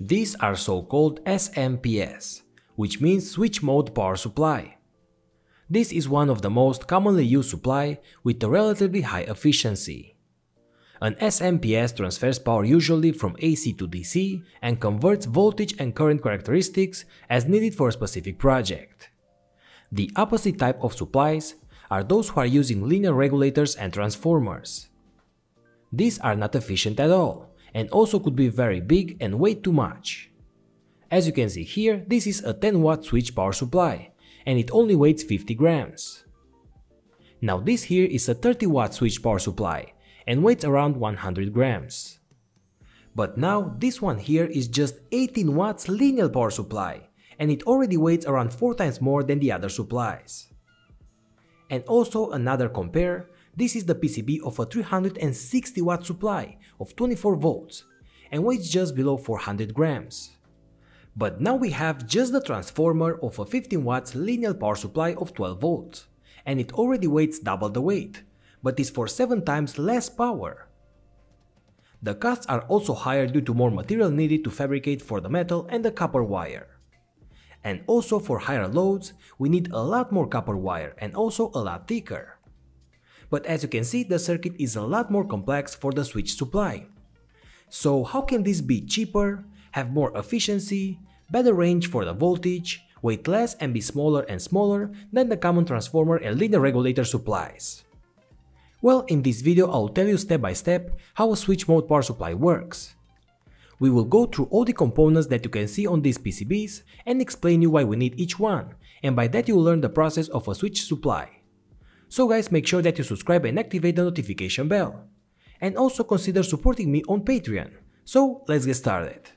These are so-called SMPS, which means switch mode power supply. This is one of the most commonly used supply with a relatively high efficiency. An SMPS transfers power usually from AC to DC and converts voltage and current characteristics as needed for a specific project. The opposite type of supplies are those who are using linear regulators and transformers. These are not efficient at all and also could be very big and weigh too much. As you can see here, this is a 10-watt switch power supply and it only weighs 50 grams. Now this here is a 30-watt switch power supply and weighs around 100 grams. But now this one here is just 18 watts linear power supply and it already weighs around 4 times more than the other supplies. And also another compare, this is the PCB of a 360 watt supply of 24 volts and weighs just below 400 grams. But now we have just the transformer of a 15 watts linear power supply of 12 volts and it already weighs double the weight, but is for 7 times less power. The costs are also higher due to more material needed to fabricate for the metal and the copper wire. And also for higher loads, we need a lot more copper wire and also a lot thicker. But as you can see, the circuit is a lot more complex for the switch supply. So how can this be cheaper, have more efficiency, better range for the voltage, weight less and be smaller and smaller than the common transformer and linear regulator supplies? Well, in this video I'll tell you step by step how a switch mode power supply works. We will go through all the components that you can see on these PCBs and explain you why we need each one, and by that you'll learn the process of a switch supply. So guys, make sure that you subscribe and activate the notification bell. And also consider supporting me on Patreon. So let's get started.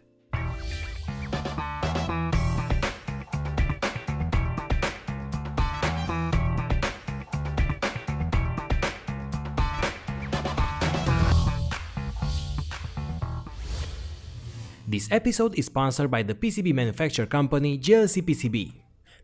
This episode is sponsored by the PCB manufacturer company JLCPCB.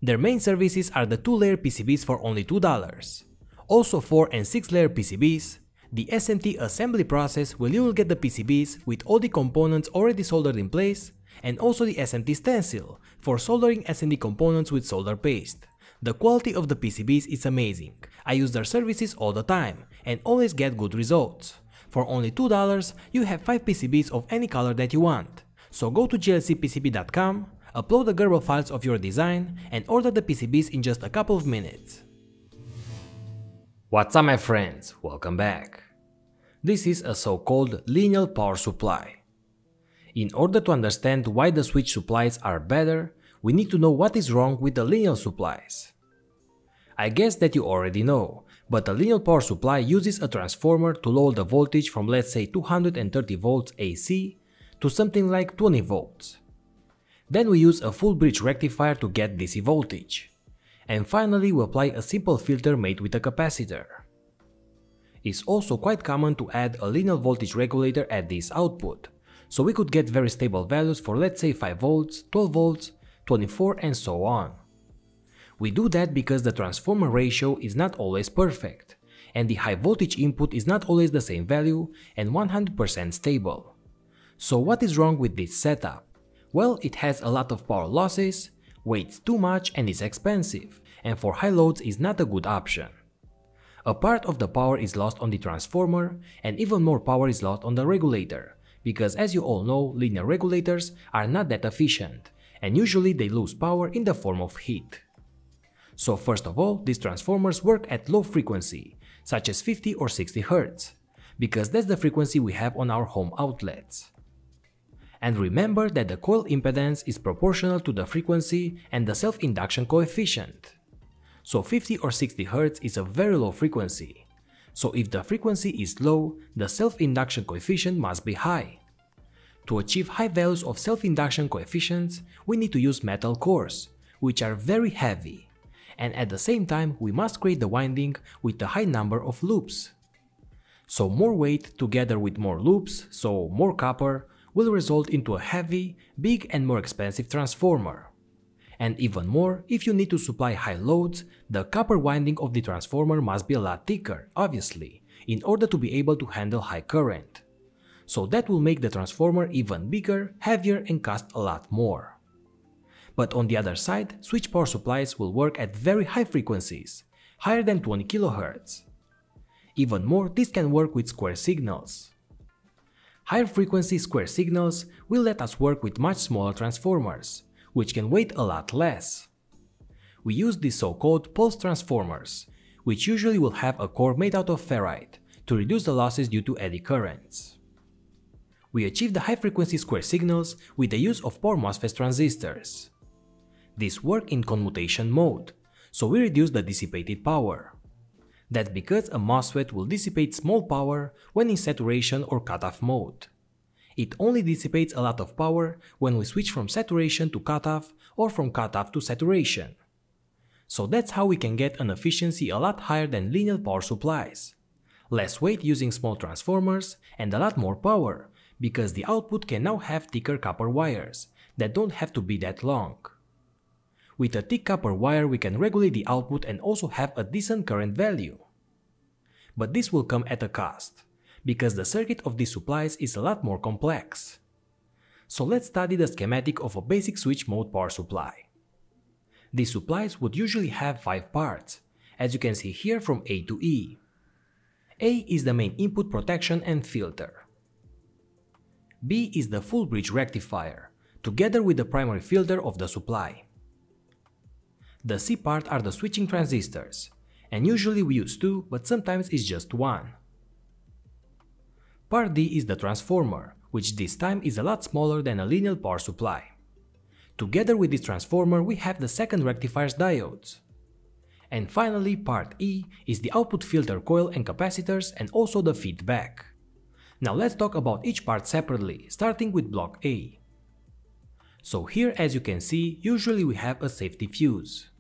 Their main services are the 2-layer PCBs for only $2. Also 4 and 6-layer PCBs, the SMT assembly process where you will get the PCBs with all the components already soldered in place, and also the SMT stencil for soldering SMD components with solder paste. The quality of the PCBs is amazing. I use their services all the time and always get good results. For only $2, you have 5 PCBs of any color that you want. So go to jlcpcb.com, upload the Gerber files of your design and order the PCBs in just a couple of minutes. What's up my friends, welcome back. This is a so-called linear power supply. In order to understand why the switch supplies are better, we need to know what is wrong with the linear supplies. I guess that you already know, but the linear power supply uses a transformer to lower the voltage from let's say 230 volts AC to something like 20 volts. Then we use a full bridge rectifier to get DC voltage. And finally we apply a simple filter made with a capacitor. It's also quite common to add a linear voltage regulator at this output, so we could get very stable values for let's say 5 volts, 12 volts, 24 and so on. We do that because the transformer ratio is not always perfect, and the high voltage input is not always the same value and 100% stable. So what is wrong with this setup? Well, it has a lot of power losses, weighs too much and is expensive, and for high loads is not a good option. A part of the power is lost on the transformer and even more power is lost on the regulator, because as you all know, linear regulators are not that efficient and usually they lose power in the form of heat. So first of all, these transformers work at low frequency, such as 50 or 60 Hz, because that's the frequency we have on our home outlets. And remember that the coil impedance is proportional to the frequency and the self-induction coefficient. So 50 or 60 Hz is a very low frequency. So if the frequency is low, the self-induction coefficient must be high. To achieve high values of self-induction coefficients, we need to use metal cores, which are very heavy. And at the same time, we must create the winding with a high number of loops. So more weight together with more loops, so more copper, will result into a heavy, big and more expensive transformer. And even more, if you need to supply high loads, the copper winding of the transformer must be a lot thicker, obviously, in order to be able to handle high current. so that will make the transformer even bigger, heavier and cost a lot more. But on the other side, switch power supplies will work at very high frequencies, higher than 20 kHz. Even more, this can work with square signals. Higher frequency square signals will let us work with much smaller transformers, which can weight a lot less. We use these so-called pulse transformers, which usually will have a core made out of ferrite, to reduce the losses due to eddy currents. We achieve the high-frequency square signals with the use of power MOSFET transistors. These work in conmutation mode, so we reduce the dissipated power. That's because a MOSFET will dissipate small power when in saturation or cutoff mode. It only dissipates a lot of power when we switch from saturation to cutoff or from cutoff to saturation. So that's how we can get an efficiency a lot higher than linear power supplies. Less weight using small transformers and a lot more power, because the output can now have thicker copper wires that don't have to be that long. With a thick copper wire we can regulate the output and also have a decent current value. But this will come at a cost, because the circuit of these supplies is a lot more complex. So let's study the schematic of a basic switch mode power supply. These supplies would usually have 5 parts, as you can see here from A to E. A is the main input protection and filter. B is the full bridge rectifier, together with the primary filter of the supply. The C part are the switching transistors, and usually we use 2, but sometimes it's just 1. Part D is the transformer, which this time is a lot smaller than a linear power supply. Together with this transformer we have the second rectifier's diodes. And finally, part E is the output filter coil and capacitors and also the feedback. Now let's talk about each part separately, starting with block A. So here, as you can see, usually we have a safety fuse.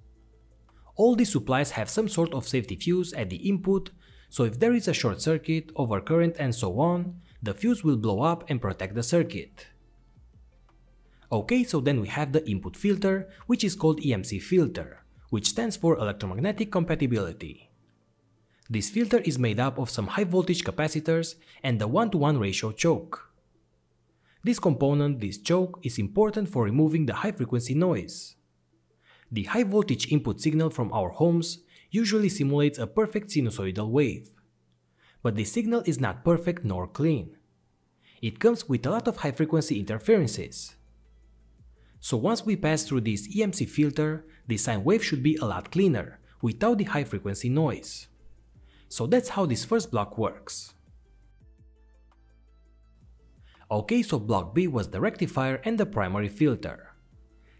All these supplies have some sort of safety fuse at the input, so if there is a short circuit, overcurrent and so on, the fuse will blow up and protect the circuit. Okay, so then we have the input filter, which is called EMC filter, which stands for electromagnetic compatibility. This filter is made up of some high voltage capacitors and the 1:1 ratio choke. This component, this choke, is important for removing the high frequency noise. The high voltage input signal from our homes usually simulates a perfect sinusoidal wave. But this signal is not perfect nor clean. It comes with a lot of high frequency interferences. So once we pass through this EMC filter, the sine wave should be a lot cleaner, without the high frequency noise. So that's how this first block works. Okay, so block B was the rectifier and the primary filter.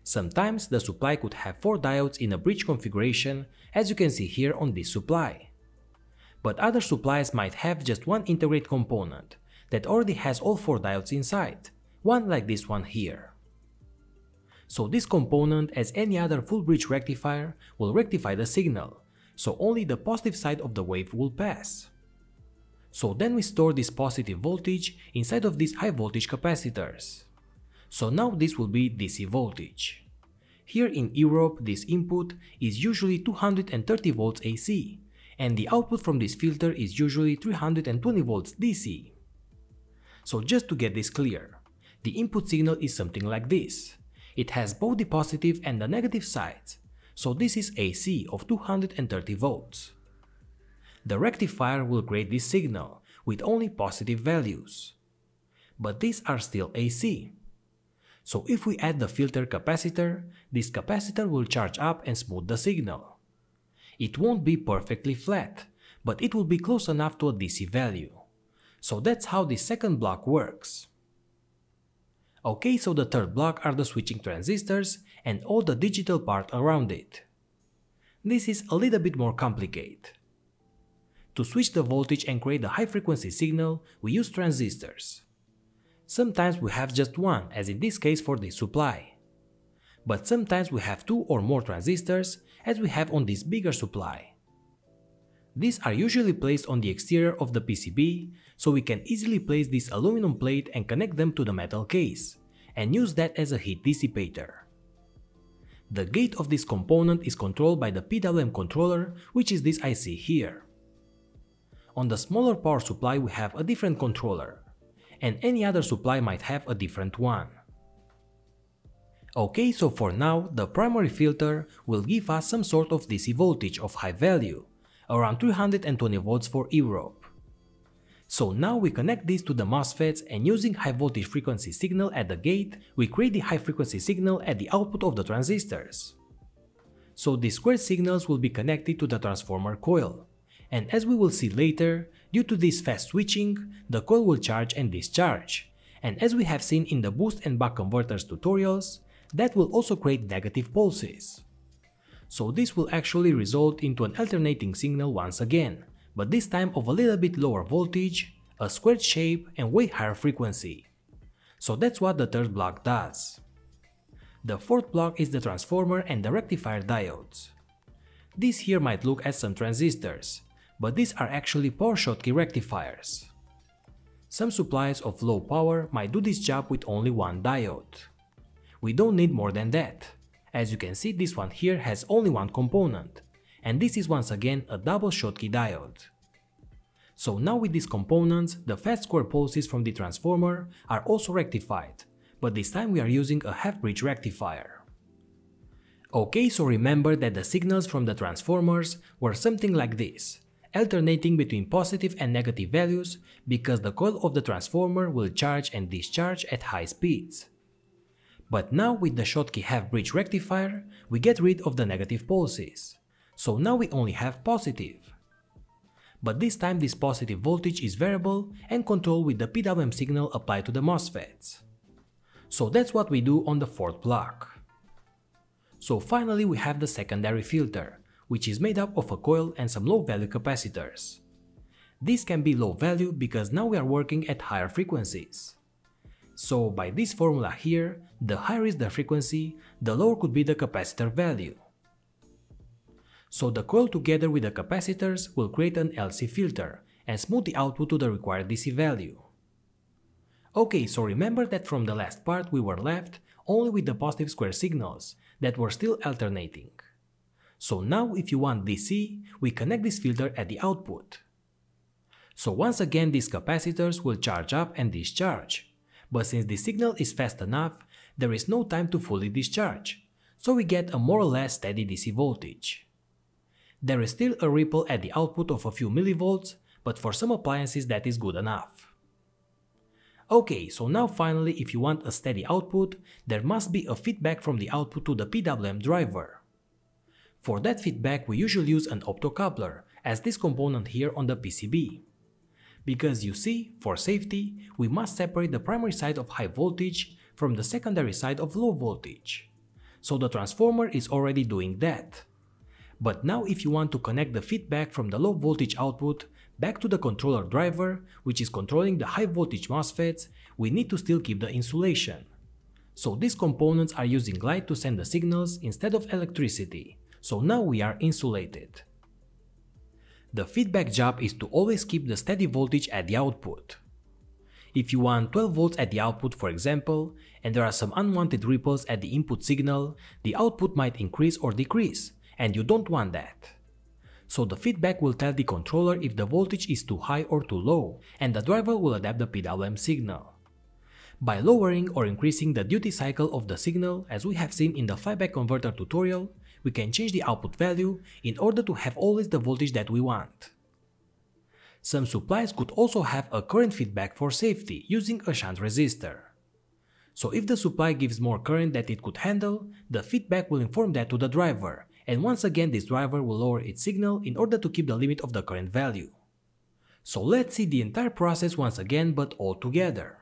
Sometimes the supply could have 4 diodes in a bridge configuration, as you can see here on this supply. But other supplies might have just one integrate component, that already has all 4 diodes inside, one like this one here. So this component, as any other full bridge rectifier, will rectify the signal, so only the positive side of the wave will pass. So then we store this positive voltage inside of these high voltage capacitors. So now this will be DC voltage. Here in Europe this input is usually 230 volts AC, and the output from this filter is usually 320 volts DC. So just to get this clear, the input signal is something like this. It has both the positive and the negative sides, so this is AC of 230 volts. The rectifier will grade this signal with only positive values. But these are still AC. So if we add the filter capacitor, this capacitor will charge up and smooth the signal. It won't be perfectly flat, but it will be close enough to a DC value. So that's how the second block works. Okay, so the third block are the switching transistors and all the digital part around it. This is a little bit more complicated. To switch the voltage and create a high frequency signal, we use transistors. Sometimes we have just one, as in this case for this supply. But sometimes we have 2 or more transistors, as we have on this bigger supply. These are usually placed on the exterior of the PCB, so we can easily place this aluminum plate and connect them to the metal case, and use that as a heat dissipator. The gate of this component is controlled by the PWM controller, which is this IC here. On the smaller power supply we have a different controller, and any other supply might have a different one. Ok, so for now, the primary filter will give us some sort of DC voltage of high value, around 320 volts for Europe. So now we connect this to the MOSFETs, and using high voltage frequency signal at the gate, we create the high frequency signal at the output of the transistors. So these squared signals will be connected to the transformer coil, and as we will see later, due to this fast switching, the coil will charge and discharge, and as we have seen in the boost and buck converters tutorials, that will also create negative pulses. So this will actually result into an alternating signal once again, but this time of a little bit lower voltage, a squared shape and way higher frequency. So that's what the third block does. The fourth block is the transformer and the rectifier diodes. These here might look as some transistors, but these are actually power Schottky rectifiers. Some supplies of low power might do this job with only one diode. We don't need more than that. As you can see, this one here has only one component, and this is once again a double Schottky diode. So now with these components, the fast square pulses from the transformer are also rectified, but this time we are using a half-bridge rectifier. Ok, so remember that the signals from the transformers were something like this, alternating between positive and negative values because the coil of the transformer will charge and discharge at high speeds. But now with the Schottky half-bridge rectifier, we get rid of the negative pulses. So now we only have positive. But this time this positive voltage is variable and controlled with the PWM signal applied to the MOSFETs. So that's what we do on the fourth block. So finally we have the secondary filter, which is made up of a coil and some low-value capacitors. This can be low value because now we are working at higher frequencies. So by this formula here, the higher is the frequency, the lower could be the capacitor value. So the coil together with the capacitors will create an LC filter and smooth the output to the required DC value. Ok, so remember that from the last part we were left only with the positive square signals that were still alternating. So now if you want DC, we connect this filter at the output. So once again these capacitors will charge up and discharge. But since the signal is fast enough, there is no time to fully discharge, so we get a more or less steady DC voltage. There is still a ripple at the output of a few millivolts, but for some appliances that is good enough. Ok, so now finally if you want a steady output, there must be a feedback from the output to the PWM driver. For that feedback we usually use an optocoupler, as this component here on the PCB. Because you see, for safety, we must separate the primary side of high voltage from the secondary side of low voltage. So the transformer is already doing that. But now if you want to connect the feedback from the low voltage output back to the controller driver, which is controlling the high voltage MOSFETs, we need to still keep the insulation. So these components are using light to send the signals instead of electricity, so now we are insulated. The feedback job is to always keep the steady voltage at the output. If you want 12 volts at the output, for example, and there are some unwanted ripples at the input signal, the output might increase or decrease, and you don't want that. So the feedback will tell the controller if the voltage is too high or too low, and the driver will adapt the PWM signal. By lowering or increasing the duty cycle of the signal, as we have seen in the flyback converter tutorial, we can change the output value in order to have always the voltage that we want. Some supplies could also have a current feedback for safety using a shunt resistor. So if the supply gives more current that it could handle, the feedback will inform that to the driver, and once again this driver will lower its signal in order to keep the limit of the current value. So let's see the entire process once again, but all together.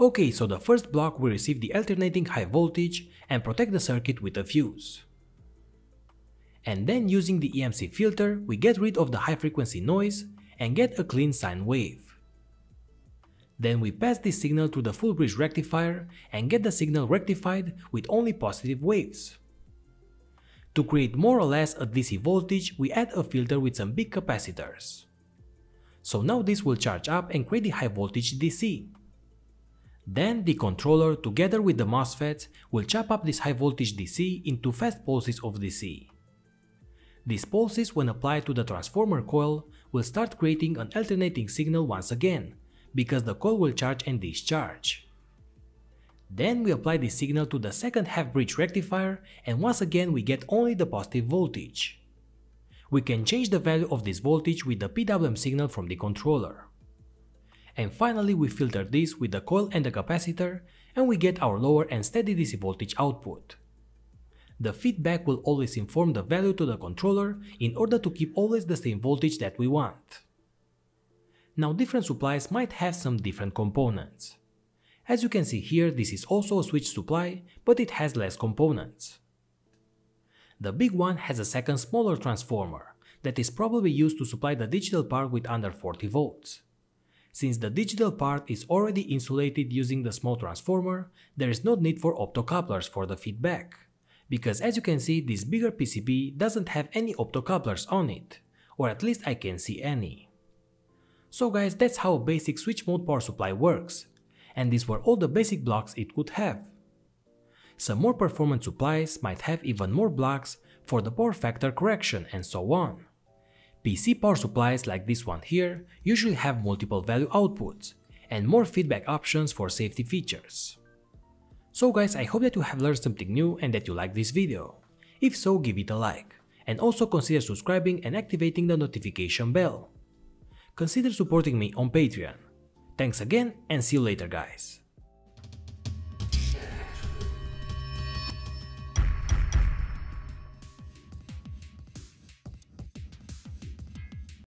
Ok, so the first block will receive the alternating high voltage and protect the circuit with a fuse. And then using the EMC filter, we get rid of the high frequency noise and get a clean sine wave. Then we pass this signal to the full bridge rectifier and get the signal rectified with only positive waves. To create more or less a DC voltage, we add a filter with some big capacitors. So now this will charge up and create the high voltage DC. Then the controller together with the MOSFETs will chop up this high voltage DC into fast pulses of DC. These pulses when applied to the transformer coil will start creating an alternating signal once again, because the coil will charge and discharge. Then we apply the signal to the second half-bridge rectifier and once again we get only the positive voltage. We can change the value of this voltage with the PWM signal from the controller. And finally we filter this with the coil and the capacitor and we get our lower and steady DC voltage output. The feedback will always inform the value to the controller in order to keep always the same voltage that we want. Now different supplies might have some different components. As you can see here, this is also a switch supply, but it has less components. The big one has a second smaller transformer, that is probably used to supply the digital part with under 40 volts. Since the digital part is already insulated using the small transformer, there is no need for optocouplers for the feedback, because as you can see, this bigger PCB doesn't have any optocouplers on it, or at least I can't see any. So guys, that's how a basic switch mode power supply works. And these were all the basic blocks it could have. Some more performance supplies might have even more blocks for the power factor correction and so on. PC power supplies like this one here usually have multiple value outputs and more feedback options for safety features. So guys, I hope that you have learned something new and that you like this video. If so, give it a like and also consider subscribing and activating the notification bell. Consider supporting me on Patreon. Thanks again and see you later, guys.